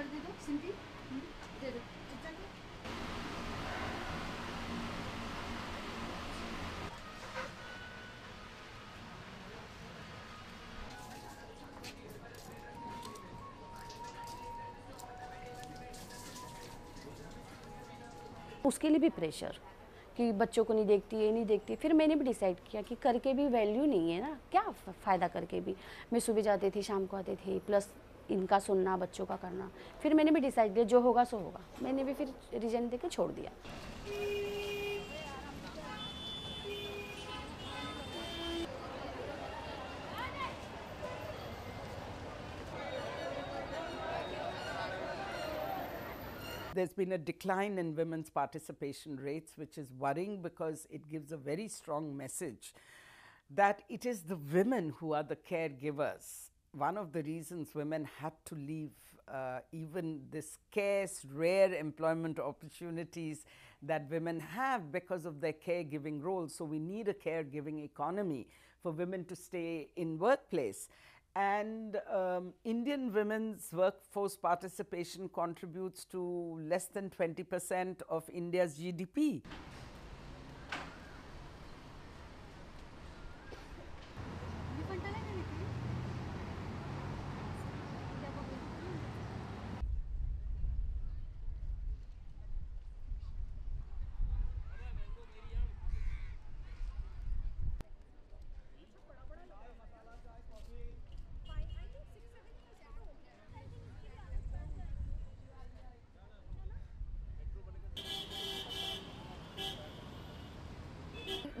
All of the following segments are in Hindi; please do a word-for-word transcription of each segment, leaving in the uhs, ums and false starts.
ऊपर दे दो सिंपी, दे दो कितना दो। उसके लिए भी प्रेशर कि बच्चों को नहीं देखती, ये नहीं देखती। फिर मैंने भी डिसाइड किया कि करके भी वैल्यू नहीं है ना, क्या फ़ायदा करके भी। मैं सुबह जाती थी, शाम को आती थी, प्लस इनका सुनना, बच्चों का करना। फिर मैंने भी डिसाइड किया जो होगा सो होगा। मैंने भी फिर रीजन देकर छोड़ दिया। There's been a decline in women's participation rates, which is worrying because it gives a very strong message that it is the women who are the caregivers. One of the reasons women had to leave uh, even the scarce, rare employment opportunities that women have because of their caregiving roles. So we need a caregiving economy for women to stay in workplace. And um, Indian women's workforce participation contributes to less than twenty percent of India's G D P.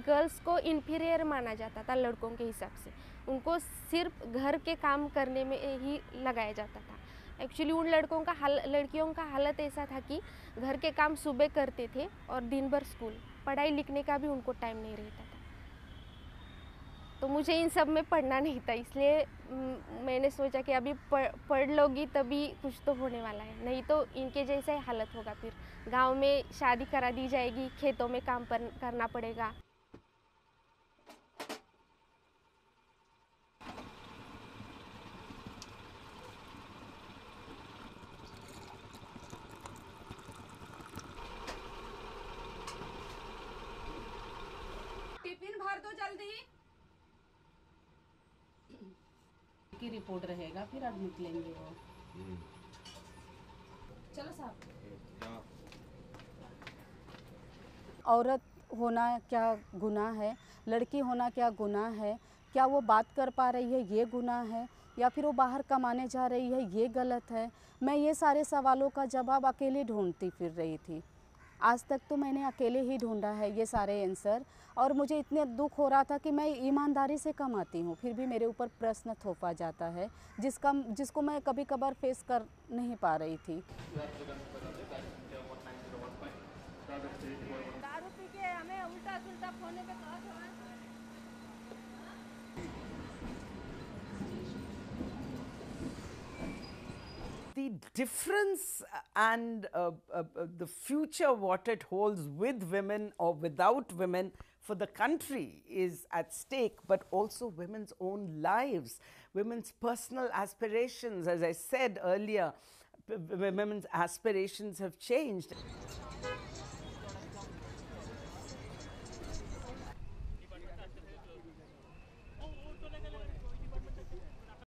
Girls को इन्फीरियर माना जाता था लड़कों के हिसाब से, उनको सिर्फ घर के काम करने में ही लगाया जाता था। एक्चुअली उन लड़कों का हाल लड़कियों का हालत ऐसा था कि घर के काम सुबह करते थे और दिन भर स्कूल, पढ़ाई लिखने का भी उनको टाइम नहीं रहता था। तो मुझे इन सब में पढ़ना नहीं था, इसलिए मैंने सोचा कि अभी पढ़ लोगी तभी कुछ तो होने वाला है, नहीं तो इनके जैसा ही हालत होगा। फिर गाँव में शादी करा दी जाएगी, खेतों में काम करना पड़ेगा। की रिपोर्ट रहेगा फिर अब निकलेंगे वो। चलो साहब, औरत होना क्या गुनाह है, लड़की होना क्या गुनाह है? क्या वो बात कर पा रही है, ये गुनाह है? या फिर वो बाहर कमाने जा रही है, ये गलत है? मैं ये सारे सवालों का जवाब अकेले ढूंढती फिर रही थी। आज तक तो मैंने अकेले ही ढूंढा है ये सारे आंसर, और मुझे इतने दुख हो रहा था कि मैं ईमानदारी से कमाती हूँ, फिर भी मेरे ऊपर प्रश्न थोपा जाता है जिसका जिसको मैं कभी कभार फेस कर नहीं पा रही थी। The difference and uh, uh, uh, the future what it holds with women or without women for the country is at stake, but also women's own lives, women's personal aspirations. As I said earlier, women's aspirations have changed.